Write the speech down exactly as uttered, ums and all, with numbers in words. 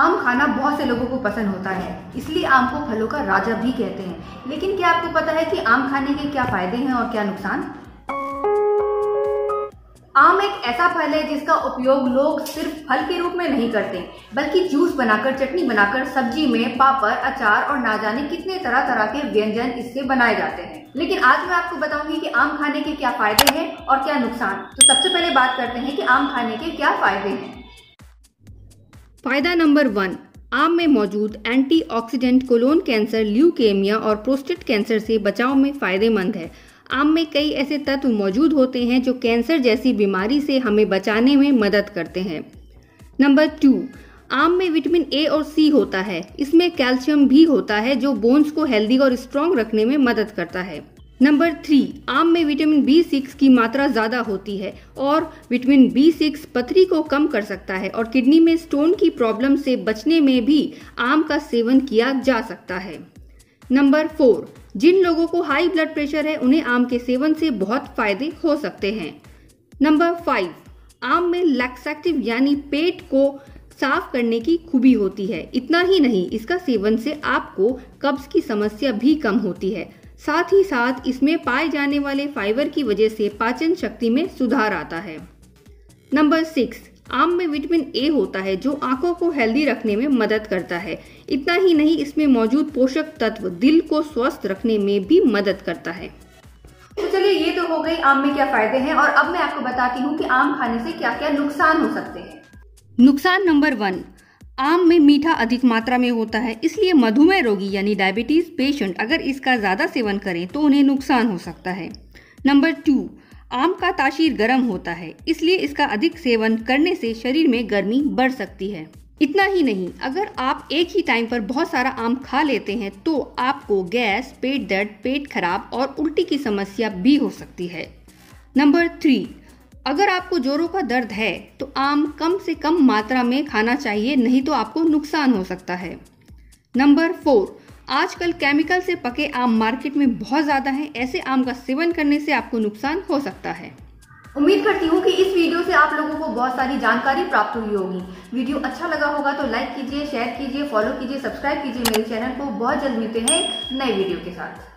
आम खाना बहुत से लोगों को पसंद होता है, इसलिए आम को फलों का राजा भी कहते हैं। लेकिन क्या आपको पता है कि आम खाने के क्या फायदे हैं और क्या नुकसान? आम एक ऐसा फल है जिसका उपयोग लोग सिर्फ फल के रूप में नहीं करते, बल्कि जूस बनाकर, चटनी बनाकर, सब्जी में, पापड़, अचार और ना जाने कितने तरह तरह के व्यंजन इससे बनाए जाते हैं। लेकिन आज मैं आपको बताऊंगी कि आम खाने के क्या फायदे हैं और क्या नुकसान। तो सबसे पहले बात करते हैं कि आम खाने के क्या फायदे हैं। फायदा नंबर वन, आम में मौजूद एंटीऑक्सीडेंट कोलोन कैंसर, ल्यूकेमिया और प्रोस्टेट कैंसर से बचाव में फायदेमंद है। आम में कई ऐसे तत्व मौजूद होते हैं जो कैंसर जैसी बीमारी से हमें बचाने में मदद करते हैं। नंबर टू, आम में विटामिन ए और सी होता है। इसमें कैल्शियम भी होता है जो बोन्स को हेल्दी और स्ट्रॉन्ग रखने में मदद करता है। नंबर थ्री, आम में विटामिन बी सिक्स की मात्रा ज़्यादा होती है और विटामिन बी सिक्स पथरी को कम कर सकता है और किडनी में स्टोन की प्रॉब्लम से बचने में भी आम का सेवन किया जा सकता है। नंबर फोर, जिन लोगों को हाई ब्लड प्रेशर है उन्हें आम के सेवन से बहुत फायदे हो सकते हैं। नंबर फाइव, आम में लैक्सेटिव यानी पेट को साफ करने की खूबी होती है। इतना ही नहीं, इसका सेवन से आपको कब्ज की समस्या भी कम होती है। साथ ही साथ इसमें पाए जाने वाले फाइबर की वजह से पाचन शक्ति में सुधार आता है। नंबर सिक्स, आम में विटामिन ए होता है जो आंखों को हेल्दी रखने में मदद करता है। इतना ही नहीं, इसमें मौजूद पोषक तत्व दिल को स्वस्थ रखने में भी मदद करता है। तो चलिए, ये तो हो गई आम में क्या फायदे हैं और अब मैं आपको बताती हूँ कि आम खाने से क्या क्या नुकसान हो सकते हैं। नुकसान नंबर वन, आम में मीठा अधिक मात्रा में होता है, इसलिए मधुमेह रोगी यानी डायबिटीज पेशेंट अगर इसका ज़्यादा सेवन करें तो उन्हें नुकसान हो सकता है। नंबर टू, आम का तासीर गर्म होता है, इसलिए इसका अधिक सेवन करने से शरीर में गर्मी बढ़ सकती है। इतना ही नहीं, अगर आप एक ही टाइम पर बहुत सारा आम खा लेते हैं तो आपको गैस, पेट दर्द, पेट खराब और उल्टी की समस्या भी हो सकती है। नंबर थ्री, अगर आपको जोड़ों का दर्द है तो आम कम से कम मात्रा में खाना चाहिए, नहीं तो आपको नुकसान हो सकता है। नंबर फोर, आजकल केमिकल से पके आम मार्केट में बहुत ज़्यादा हैं, ऐसे आम का सेवन करने से आपको नुकसान हो सकता है। उम्मीद करती हूँ कि इस वीडियो से आप लोगों को बहुत सारी जानकारी प्राप्त हुई होगी। वीडियो अच्छा लगा होगा तो लाइक कीजिए, शेयर कीजिए, फॉलो कीजिए, सब्सक्राइब कीजिए मेरे चैनल को। बहुत जल्द मिलते हैं नए वीडियो के साथ।